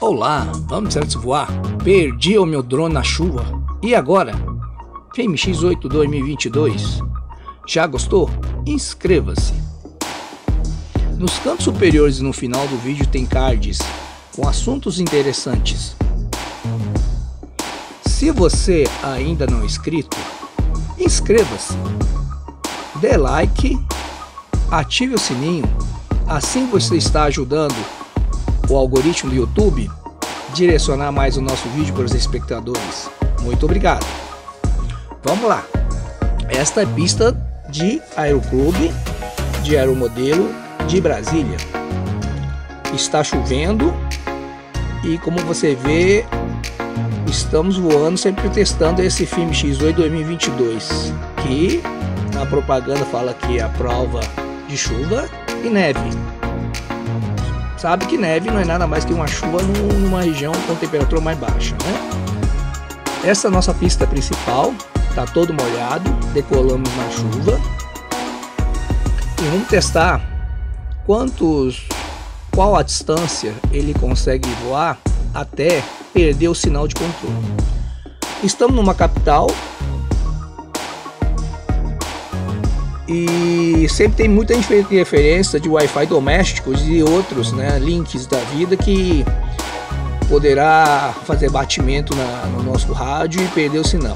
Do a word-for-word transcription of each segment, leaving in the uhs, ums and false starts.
Olá, vamos antes voar. Perdi o meu drone na chuva. E agora? FIMI X oito dois mil e vinte e dois. Já gostou? Inscreva-se. Nos cantos superiores e no final do vídeo tem cards com assuntos interessantes. Se você ainda não é inscrito, inscreva-se, dê like, ative o sininho, assim você está ajudando o algoritmo do YouTube a direcionar mais o nosso vídeo para os espectadores. Muito obrigado. Vamos lá, esta é a pista de aeroclube, de aeromodelo de Brasília. Está chovendo e, como você vê, estamos voando, sempre testando esse FIMI X oito dois mil e vinte e dois, que na propaganda fala que é a prova de chuva e neve. Sabe que neve não é nada mais que uma chuva numa região com temperatura mais baixa, né? Essa é a nossa pista principal, está todo molhado, decolamos na chuva. E vamos testar quantos, qual a distância ele consegue voar até perder o sinal de controle. Estamos numa capital e sempre tem muita interferência de Wi-Fi domésticos e outros, né, links da vida que poderá fazer batimento na, no nosso rádio e perder o sinal.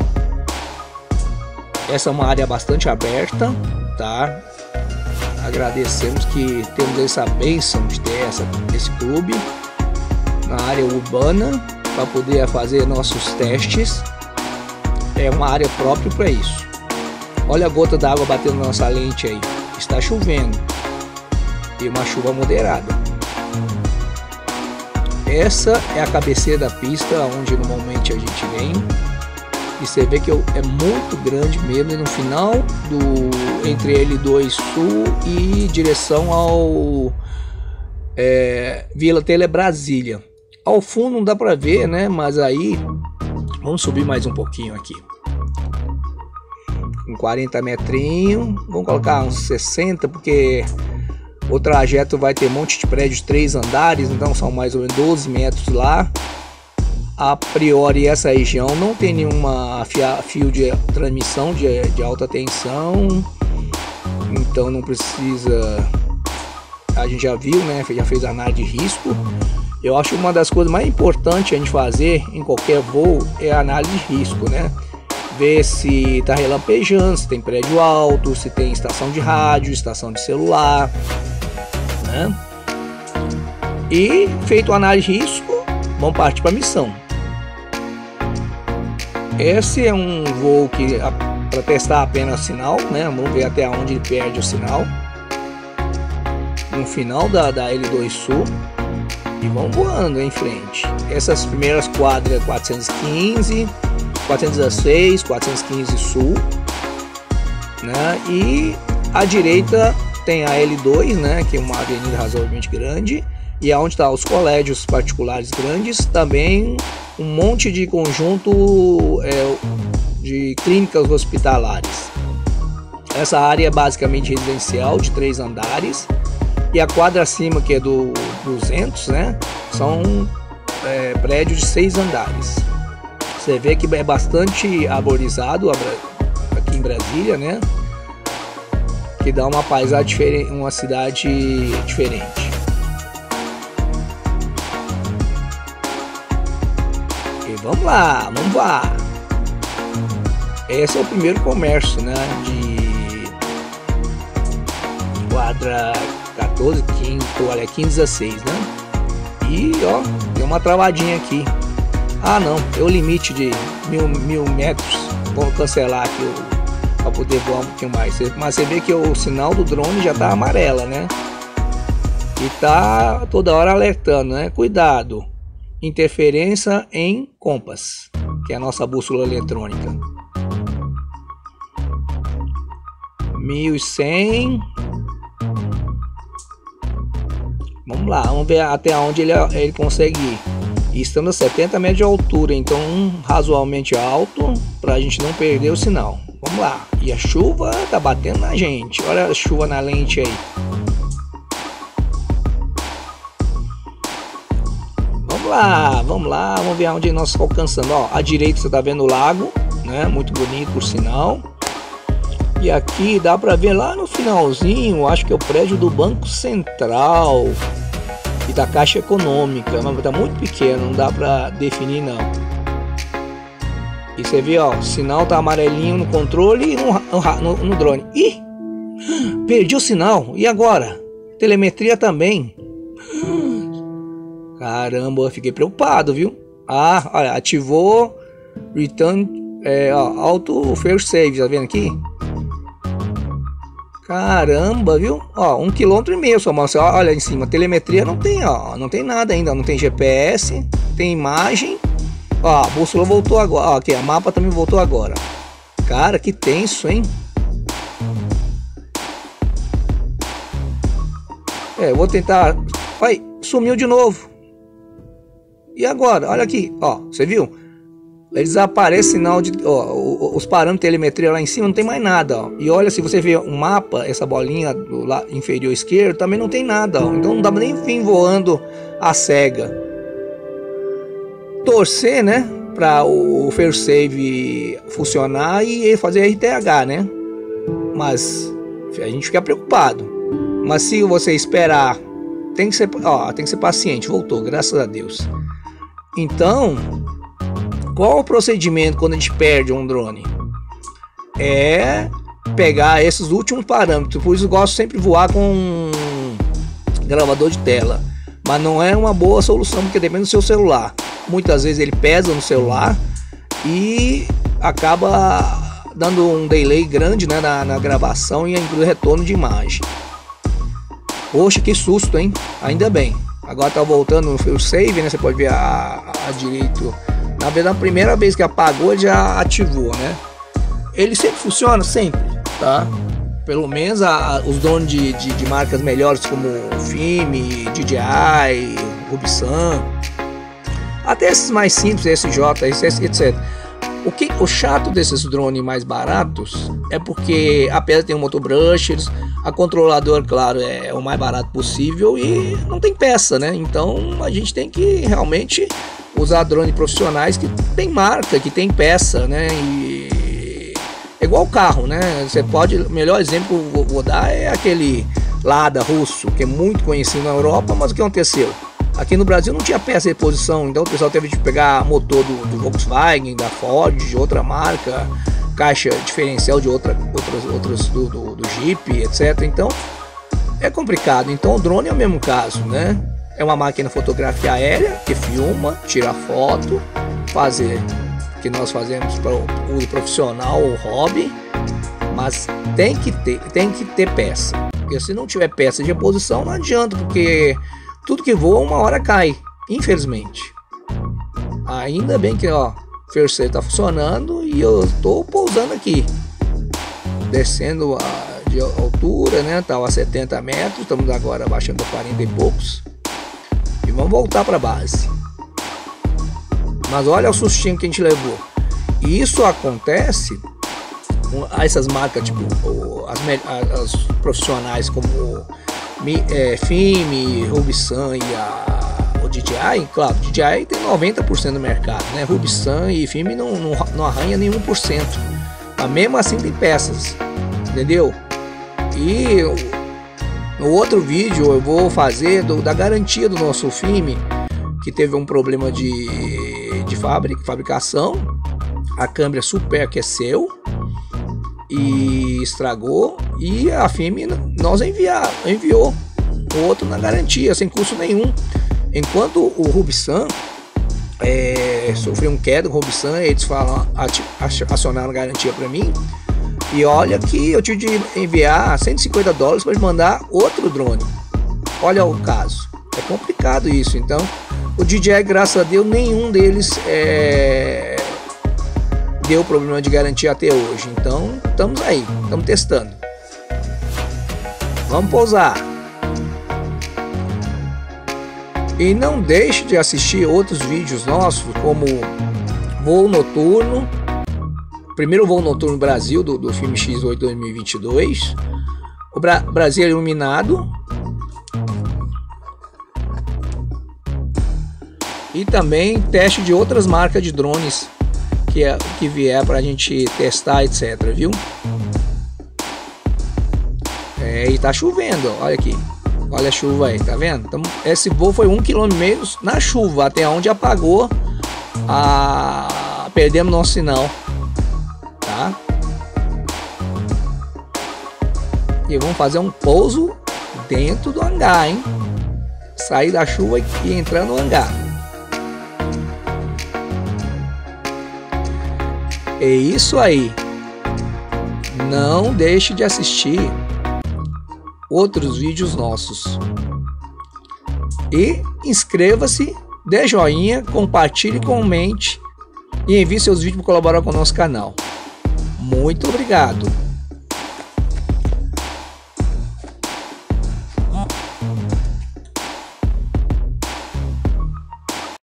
Essa é uma área bastante aberta, tá? Agradecemos que temos essa bênção de ter essa, esse clube na área urbana para poder fazer nossos testes. É uma área própria para isso. Olha a gota d'água batendo na nossa lente aí. Está chovendo e uma chuva moderada. Essa é a cabeceira da pista onde normalmente a gente vem, e você vê que é muito grande mesmo. E no final do entre L dois Sul e direção ao é, Vila Tele Brasília. Ao fundo não dá para ver, né? Mas aí vamos subir mais um pouquinho aqui. Um quarenta metrinho, vamos colocar uns sessenta, porque o trajeto vai ter um monte de prédios, três andares, então são mais ou menos doze metros lá. A priori essa região não tem nenhuma fio de transmissão de, de alta tensão, então não precisa. A gente já viu, né? Já fez análise de risco. Eu acho que uma das coisas mais importantes a gente fazer em qualquer voo é a análise de risco, né? Ver se está relampejando, se tem prédio alto, se tem estação de rádio, estação de celular, né? E feito a análise de risco, vamos partir para a missão. Esse é um voo que para testar apenas sinal, né? Vamos ver até onde ele perde o sinal. No final da, da L dois Sul. E vão voando em frente. Essas primeiras quadras quatrocentos e quinze, quatrocentos e dezesseis, quatrocentos e quinze Sul, né? E à direita tem a L dois, né? Que é uma avenida razoavelmente grande, e aonde está os colégios particulares grandes, também um monte de conjunto é, de clínicas hospitalares. Essa área é basicamente residencial de três andares. E a quadra acima, que é do duzentos, né, são é, prédios de seis andares. Você vê que é bastante arborizado aqui em Brasília, né, que dá uma paisagem diferente, uma cidade diferente. E vamos lá, vamos lá. Esse é o primeiro comércio, né, de quadra quatorze, quinze, olha, quinze, dezesseis, né? E ó, deu uma travadinha aqui. Ah, não, é o limite de mil, mil metros. Vou cancelar aqui para poder voar um pouquinho mais. Mas você vê que o sinal do drone já tá amarela, né? E tá toda hora alertando, né? Cuidado, interferência em compass, que é a nossa bússola eletrônica. mil e cem. Vamos lá, vamos ver até onde ele, ele consegue ir. E estamos a setenta metros de altura, então um razoavelmente alto para a gente não perder o sinal. Vamos lá. E a chuva tá batendo na gente. Olha a chuva na lente aí. Vamos Vamos lá, vamos lá, vamos ver onde nós alcançamos. Ó, à direita você tá vendo o lago, né? Muito bonito, por sinal. E aqui dá para ver lá no finalzinho, acho que é o prédio do Banco Central e da Caixa Econômica, mas tá muito pequeno, não dá para definir não. E você vê, ó, o sinal tá amarelinho no controle e no, no, no drone. Ih, perdi o sinal, e agora? Telemetria também. Caramba, eu fiquei preocupado, viu? Ah, olha, ativou Return, é, ó, Auto Fail Safe, tá vendo aqui? Caramba, viu? Ó, um quilômetro e meio só, mano. Olha em cima, telemetria não tem, ó, não tem nada ainda, não tem G P S, tem imagem. Ó, a bússola voltou agora, ó, aqui, a mapa também voltou agora. Cara, que tenso, hein? É, eu vou tentar... Ai, sumiu de novo. E agora? Olha aqui, ó, você viu? Desaparece sinal de, ó, os parâmetros de telemetria lá em cima, não tem mais nada, ó. E olha, se você ver um mapa, essa bolinha do lado inferior esquerdo também não tem nada, ó. Então não dá nem vir voando a cega. Torcer, né, para o fail safe funcionar e fazer R T H, né? Mas a gente fica preocupado. Mas se você esperar, tem que ser, ó, tem que ser paciente. Voltou, graças a Deus. Então, qual o procedimento quando a gente perde um drone? É pegar esses últimos parâmetros. Por isso eu gosto sempre de voar com um gravador de tela. Mas não é uma boa solução, porque depende do seu celular. Muitas vezes ele pesa no celular e acaba dando um delay grande, né, na, na gravação e inclusive retorno de imagem. Poxa, que susto, hein? Ainda bem. Agora tá voltando o save, né? Você pode ver a, a direito. Na verdade, a primeira vez que apagou, ele já ativou, né? Ele sempre funciona, sempre, tá? Pelo menos a, a, os drones de, de, de marcas melhores como FIMI, D J I, Rubisan, até esses mais simples, E S J, etcétera. O que o chato desses drones mais baratos é porque a peça tem um motor brushless, a controladora, claro, é o mais barato possível e não tem peça, né? Então a gente tem que realmente usar drones profissionais que tem marca, que tem peça, né? E é igual carro, né? Você pode, o melhor exemplo que eu vou dar é aquele Lada russo, que é muito conhecido na Europa, mas o que aconteceu? Aqui no Brasil não tinha peça de reposição, então o pessoal teve de pegar motor do, do Volkswagen, da Ford, de outra marca, caixa diferencial de outra, outras, outras do, do, do Jeep, etcétera. Então é complicado. Então o drone é o mesmo caso, né? É uma máquina de fotografia aérea que filma, tira foto, fazer que nós fazemos para o uso profissional ou hobby, mas tem que ter, tem que ter peça. Porque se não tiver peça de reposição, não adianta, porque tudo que voa uma hora cai, infelizmente. Ainda bem que, ó, o fail safe tá funcionando e eu tô pousando aqui, descendo a, de altura, né? Tava a setenta metros, estamos agora baixando a quarenta e poucos. E vamos voltar para a base. Mas olha o sustinho que a gente levou. E isso acontece com essas marcas, tipo, as, as profissionais como é, FIMI, Rubisan e a, o D J I. Claro, o D J I tem noventa por cento do mercado, né? Rubisan e FIMI não, não, não arranha nenhum por cento. Mas mesmo assim tem peças, entendeu? E no outro vídeo eu vou fazer do, da garantia do nosso FIMI, que teve um problema de, de fábrica, fabricação. A câmera superaqueceu e estragou, e a FIMI nós enviar, enviou o outro na garantia, sem custo nenhum. Enquanto o Rubisan é, sofreu um queda, o Rubisan, eles falam, acionaram a garantia para mim. E olha que eu tive de enviar cento e cinquenta dólares para mandar outro drone. Olha o caso. É complicado isso. Então, o D J I, graças a Deus, nenhum deles é... deu problema de garantia até hoje. Então, estamos aí. Estamos testando. Vamos pousar. E não deixe de assistir outros vídeos nossos, como voo noturno. Primeiro voo noturno no Brasil, do, do FIMI X oito dois mil e vinte e dois. O Bra Brasília iluminado. e também teste de outras marcas de drones que, é, que vier para a gente testar, etc, viu? É, e tá chovendo, olha aqui, olha a chuva aí, tá vendo? Então, esse voo foi um quilômetro meio na chuva, até onde apagou, a... perdemos nosso sinal, tá? E vamos fazer um pouso dentro do hangar, hein? Sair da chuva e entrar no hangar. É isso aí. Não deixe de assistir outros vídeos nossos. E inscreva-se, dê joinha, compartilhe, comente e envie seus vídeos para colaborar com o nosso canal. Muito obrigado.